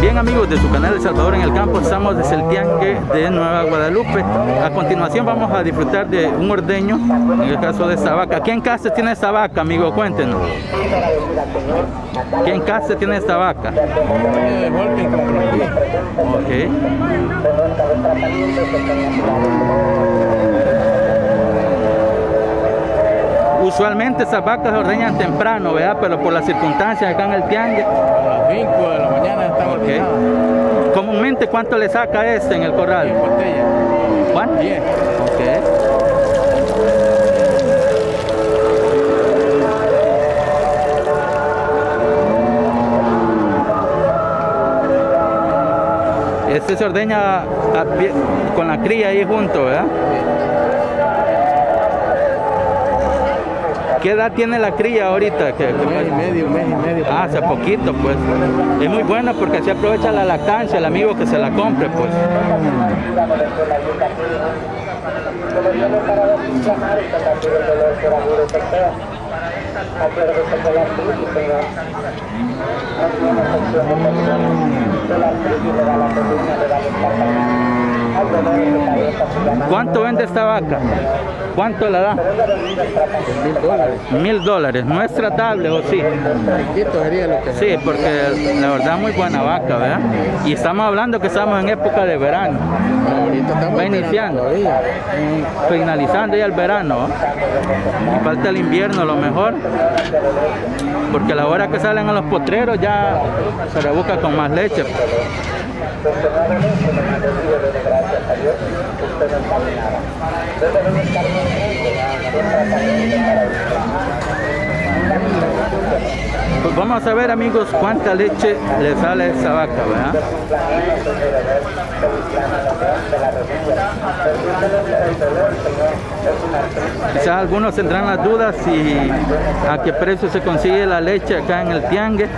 Bien amigos de su canal El Salvador en el Campo, estamos desde el Tiangue de Nueva Guadalupe. A continuación vamos a disfrutar de un ordeño, en el caso de esta vaca. ¿Quién en casa tiene esta vaca, amigo? Cuéntenos. ¿Quién en casa tiene esta vaca? Usualmente esas vacas se ordeñan temprano, ¿verdad? Pero por las circunstancias acá en el tiangue, a las 5 de la mañana están ordeñadas. Comúnmente, ¿cuánto le saca este en el corral? 10 botellas. ¿Cuánto? 10. Okay. Este se ordeña con la cría ahí junto, ¿verdad? ¿Qué edad tiene la cría ahorita? Un mes y medio. Ah, hace poquito, pues. Es muy bueno porque así aprovecha la lactancia el amigo que se la compre, pues. ¿Cuánto vende esta vaca? ¿Cuánto la da? $1000. $1000, no es tratable, ¿o sí? Sí, porque la verdad muy buena vaca, ¿verdad? Y estamos hablando que estamos en época de verano. Va iniciando, finalizando ya el verano. Y falta el invierno, a lo mejor. Porque a la hora que salen a los potreros ya se rebusca con más leche. Pues vamos a ver, amigos, cuánta leche le sale a esa vaca, ¿verdad? Quizás algunos tendrán las dudas si a qué precio se consigue la leche acá en el tiangue.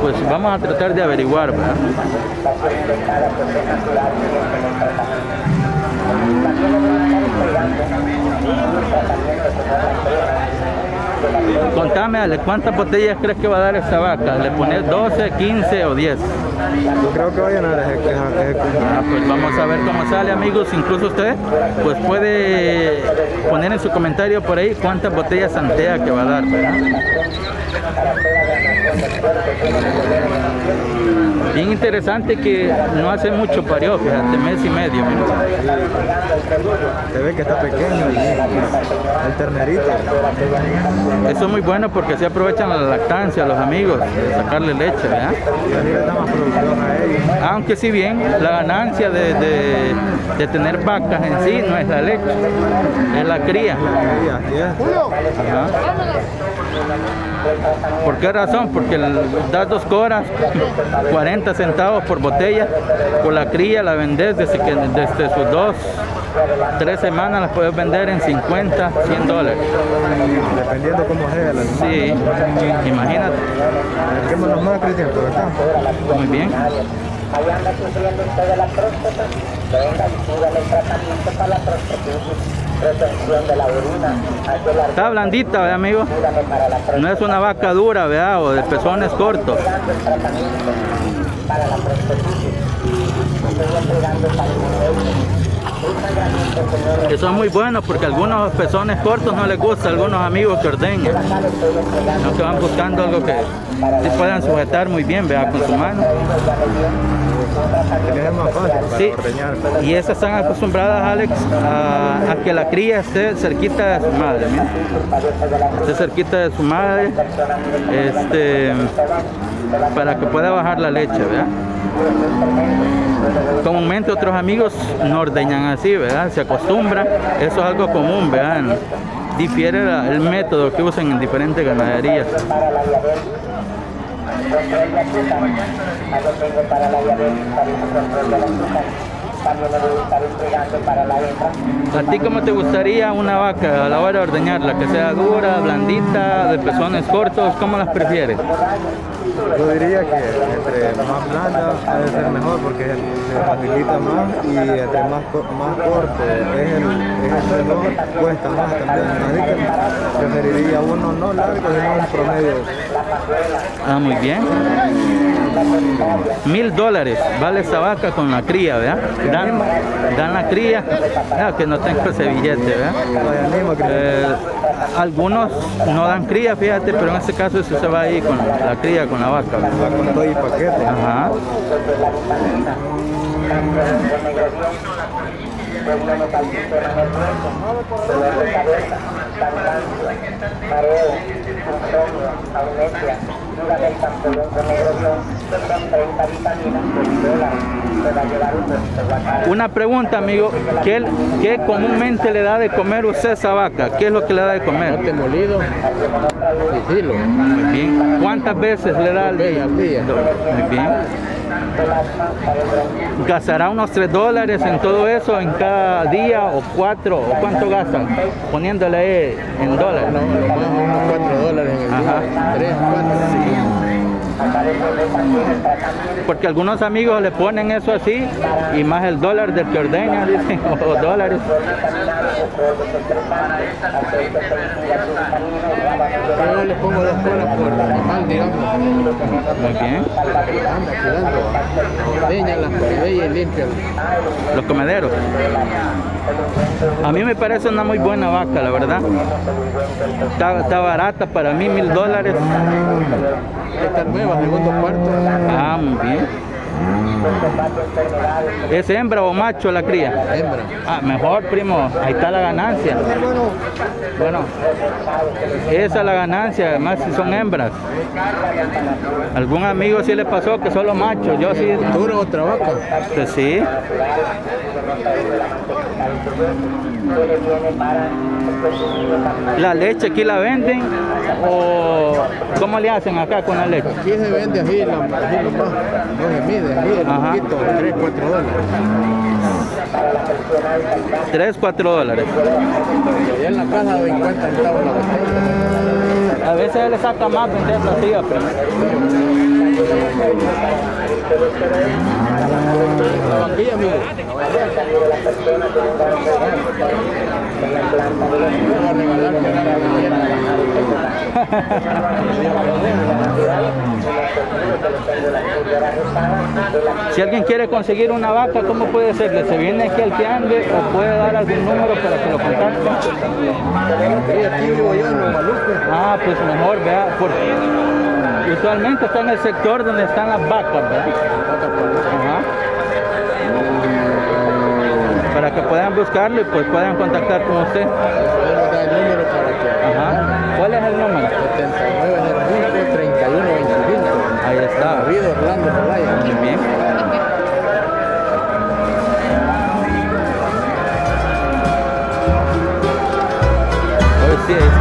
Pues vamos a tratar de averiguar, ¿verdad? Contame, Ale, ¿cuántas botellas crees que va a dar esta vaca? ¿Le pones 12, 15 o 10? Yo creo que va a llenar ese. Ah, pues vamos a ver cómo sale, amigos. Incluso usted pues puede poner en su comentario por ahí cuántas botellas antea que va a dar, ¿verdad? Bien interesante que no hace mucho parió, fíjate, mes y medio. Se ve que está pequeño el ternerito. Eso es muy bueno porque se aprovechan la lactancia, los amigos, de sacarle leche, ¿verdad? Aunque si bien la ganancia de tener vacas en sí no es la leche, es la cría. Ajá. ¿Por qué razón? Porque das 2 cobras, 40 centavos por botella, por la cría la vendes desde sus 2, 3 semanas las puedes vender en 50, $100. Dependiendo cómo sea la semana. Sí, imagínate. Acerquémonos más, Cristian, por acá. Muy bien. Allá anda sufriendo usted de la próstata, venga, ayúdale el tratamiento para la prostatitis. Está blandita, ¿verdad, amigo? No es una vaca dura, ¿verdad? O de pezones cortos. Eso es muy bueno porque algunos pezones cortos no les gusta a algunos amigos que ordeñan, sino que van buscando algo que se puedan sujetar muy bien, ¿verdad? Con su mano. Sí, y esas están acostumbradas, Alex, a que la cría esté cerquita de su madre, mira. Esté cerquita de su madre, para que pueda bajar la leche, ¿verdad? Comúnmente otros amigos no ordeñan así, ¿verdad? Se acostumbran, eso es algo común, ¿verdad? Difiere el método que usan en diferentes ganaderías. ¿A ti cómo te gustaría una vaca a la hora de ordeñarla? Que sea dura, blandita, de pezones cortos, ¿cómo las prefieres? Yo diría que entre más planta debe ser mejor porque se facilita más y entre más corto es el reloj, cuesta más también. Así que preferiría uno no largo, sino un promedio. Ah, muy bien. $1000 vale esa vaca con la cría, ¿verdad? Dan la cría, no, que no tengo ese billete, ¿verdad? Algunos no dan cría, fíjate, pero en este caso eso se va ahí con la cría, con la vaca. Va con todo y paquete. Ajá. Una pregunta, amigo, ¿qué comúnmente le da de comer usted a esa vaca? ¿Qué es lo que le da de comer? Tomate molido y silo. Muy bien. ¿Cuántas veces le da al día? Muy bien. ¿Gastará unos $3 en todo eso en cada día o 4? ¿O cuánto gastan? Poniéndole en dólares. No, lo más unos $4 en el día. 3, 4. Sí. Porque algunos amigos le ponen eso así y más el dólar del que ordeña, dicen, o $2. Yo le pongo $2 por animal, digamos. Muy bien. Ordeñan las comederas y limpian. Los comederos. A mí me parece una muy buena vaca, la verdad. Está barata para mí, $1000. Esta nueva, segundo cuarto. Ah, muy bien. ¿Es hembra o macho la cría? Hembra. Ah, mejor, primo, ahí está la ganancia. Bueno, esa es la ganancia, además si son hembras. Algún amigo sí le pasó que solo macho, yo sí. ¿Duro o trabajo? Pues sí. ¿La leche aquí la venden o cómo le hacen acá con la leche? Aquí se vende así, no se mide, aquí el poquito, $3, $4. $3, $4. Allá en la casa 50 centavos la botella. A veces le saca más vender platillas, pero... La banquilla, amigo. Si alguien quiere conseguir una vaca, ¿cómo puede ser? ¿Se viene aquí al Tiangue o puede dar algún número para que lo contacte? Ah, pues mejor, vea, porque usualmente está en el sector donde están las vacas, ¿verdad? Ajá. Para que puedan buscarlo y pues puedan contactar con usted. Ajá. ¿Cuál es el número? 7905-3125. Ahí está. Orlando Palaya. Muy bien. Hoy sí es.